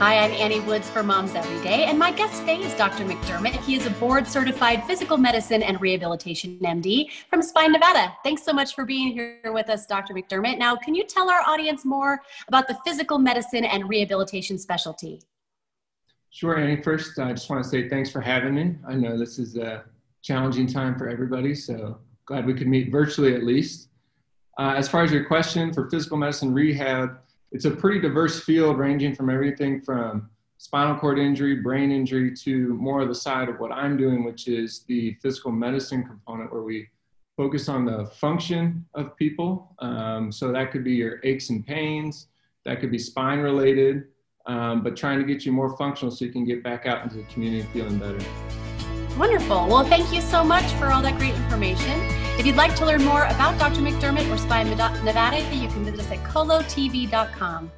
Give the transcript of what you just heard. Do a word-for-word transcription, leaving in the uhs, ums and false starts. Hi, I'm Annie Woods for Moms Every Day, and my guest today is Doctor McDermott. He is a board-certified physical medicine and rehabilitation M D from Spine Nevada. Thanks so much for being here with us, Doctor McDermott. Now, can you tell our audience more about the physical medicine and rehabilitation specialty? Sure, Annie. First, I just want to say thanks for having me. I know this is a challenging time for everybody, so glad we could meet virtually at least. Uh, as far as your question for physical medicine rehab, it's a pretty diverse field ranging from everything from spinal cord injury, brain injury, to more of the side of what I'm doing, which is the physical medicine component where we focus on the function of people. Um, so that could be your aches and pains, that could be spine related, um, but trying to get you more functional so you can get back out into the community feeling better. Wonderful. Well, thank you so much for all that great information. If you'd like to learn more about Doctor McDermott or Spine Nevada, you can visit us at colotv dot com.